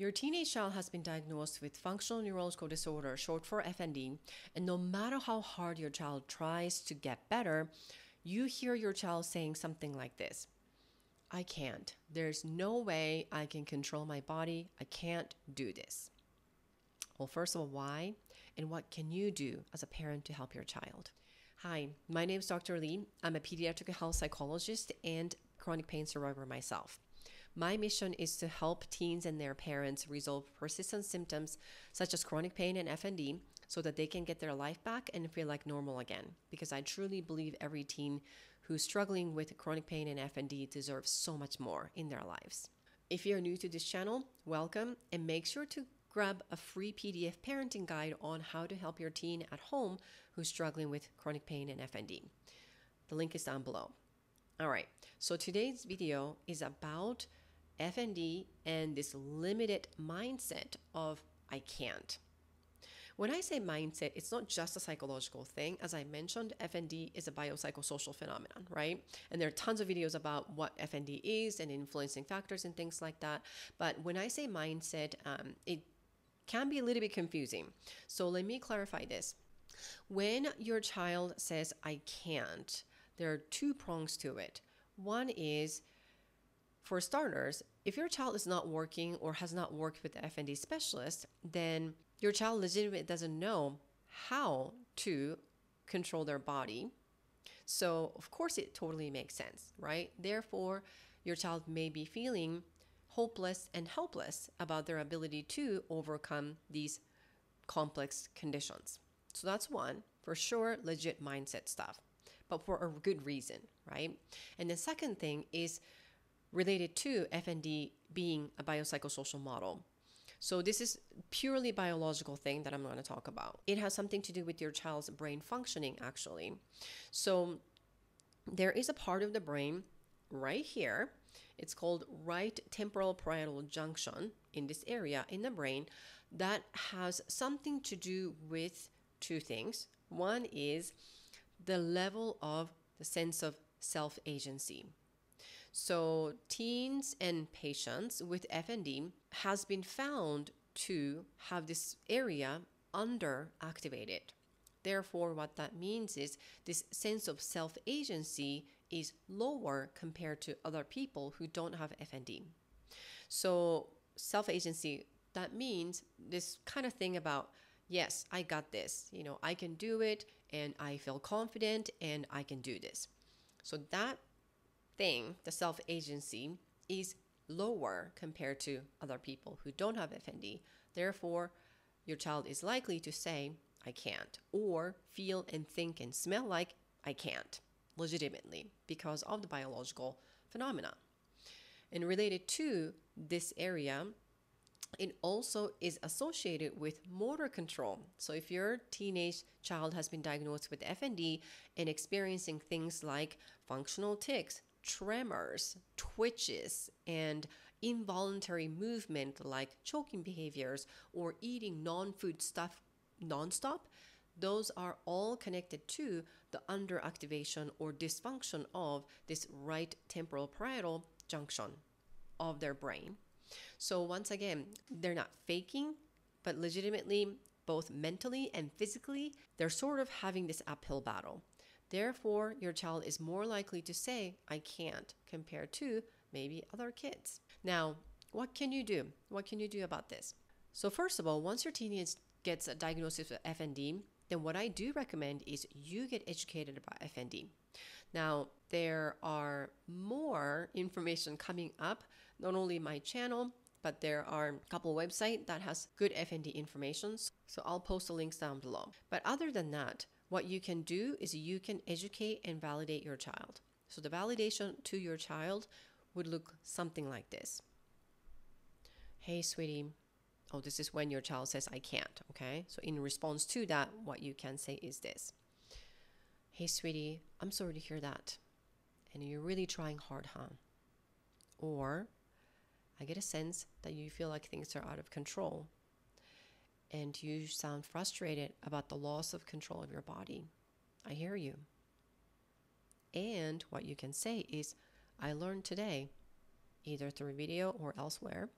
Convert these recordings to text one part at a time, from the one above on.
Your teenage child has been diagnosed with functional neurological disorder, short for FND, and no matter how hard your child tries to get better, you hear your child saying something like this: I can't. There's no way I can control my body. I can't do this. Well, first of all, why? And what can you do as a parent to help your child? Hi, my name is Dr. Lee. I'm a pediatric health psychologist and chronic pain survivor myself. My mission is to help teens and their parents resolve persistent symptoms such as chronic pain and FND so that they can get their life back and feel like normal again. Because I truly believe every teen who's struggling with chronic pain and FND deserves so much more in their lives. If you're new to this channel, welcome, and make sure to grab a free PDF parenting guide on how to help your teen at home who's struggling with chronic pain and FND. The link is down below. All right, so today's video is about FND and this limited mindset of I can't. When I say mindset, it's not just a psychological thing. As I mentioned, FND is a biopsychosocial phenomenon, right? And there are tons of videos about what FND is and influencing factors and things like that. But when I say mindset, it can be a little bit confusing. So let me clarify this. When your child says, I can't, there are two prongs to it. One is, for starters, if your child is not working or has not worked with the FND specialist, then your child legitimately doesn't know how to control their body. So of course it totally makes sense, right? Therefore, your child may be feeling hopeless and helpless about their ability to overcome these complex conditions. So that's one, for sure, legit mindset stuff, but for a good reason, right? And the second thing is related to FND being a biopsychosocial model. So this is purely biological thing that I'm going to talk about. It has something to do with your child's brain functioning, actually. So there is a part of the brain right here. It's called right temporal parietal junction in this area in the brain that has something to do with two things. One is the level of the sense of self-agency. So teens and patients with FND has been found to have this area underactivated. Therefore, what that means is this sense of self-agency is lower compared to other people who don't have FND. So self-agency, that means this kind of thing about, yes, I got this, you know, I can do it and I feel confident and I can do this. So that thing, the self-agency, is lower compared to other people who don't have FND. Therefore, your child is likely to say, I can't, or feel and think and smell like I can't, legitimately, because of the biological phenomena. And related to this area, it also is associated with motor control. So if your teenage child has been diagnosed with FND and experiencing things like functional tics, tremors, twitches, and involuntary movement like choking behaviors or eating non-food stuff nonstop, those are all connected to the underactivation or dysfunction of this right temporal parietal junction of their brain. So once again, they're not faking, but legitimately, both mentally and physically, they're sort of having this uphill battle. Therefore, your child is more likely to say, I can't, compared to maybe other kids. Now, what can you do? What can you do about this? So first of all, once your teenage gets a diagnosis of FND, then what I do recommend is you get educated about FND. Now, there are more information coming up, not only my channel, but there are a couple websites that has good FND information. So I'll post the links down below. But other than that, what you can do is you can educate and validate your child. So the validation to your child would look something like this. Hey, sweetie. Oh, this is when your child says, I can't, okay? So in response to that, what you can say is this. Hey, sweetie, I'm sorry to hear that. And you're really trying hard, huh? Or I get a sense that you feel like things are out of control. And you sound frustrated about the loss of control of your body. I hear you. And what you can say is, I learned today, either through a video or elsewhere,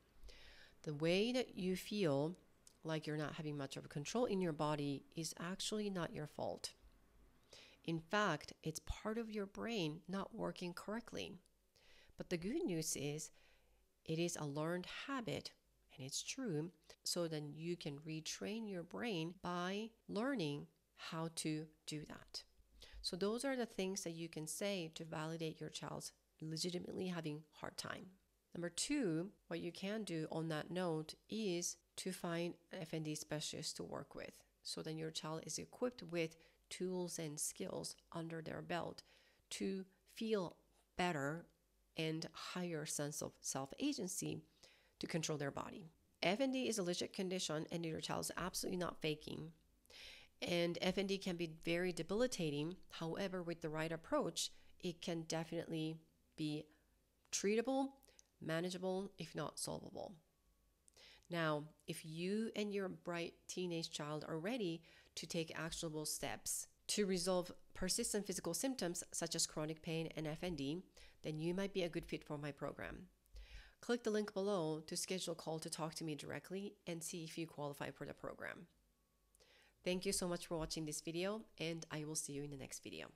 the way that you feel like you're not having much of a control in your body is actually not your fault. In fact, it's part of your brain not working correctly. But the good news is it is a learned habit, and it's true, so then you can retrain your brain by learning how to do that. So those are the things that you can say to validate your child's legitimately having a hard time. Number two, what you can do on that note is to find an FND specialist to work with. So then your child is equipped with tools and skills under their belt to feel better and higher sense of self-agency to control their body. FND is a legit condition and your child is absolutely not faking. And FND can be very debilitating. However, with the right approach, it can definitely be treatable, manageable, if not solvable. Now, if you and your bright teenage child are ready to take actionable steps to resolve persistent physical symptoms such as chronic pain and FND, then you might be a good fit for my program. Click the link below to schedule a call to talk to me directly and see if you qualify for the program. Thank you so much for watching this video, and I will see you in the next video.